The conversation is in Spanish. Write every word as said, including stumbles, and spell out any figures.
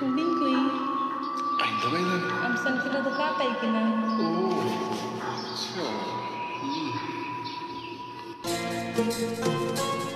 Bingley. I'm sent to the car taking Oh, so.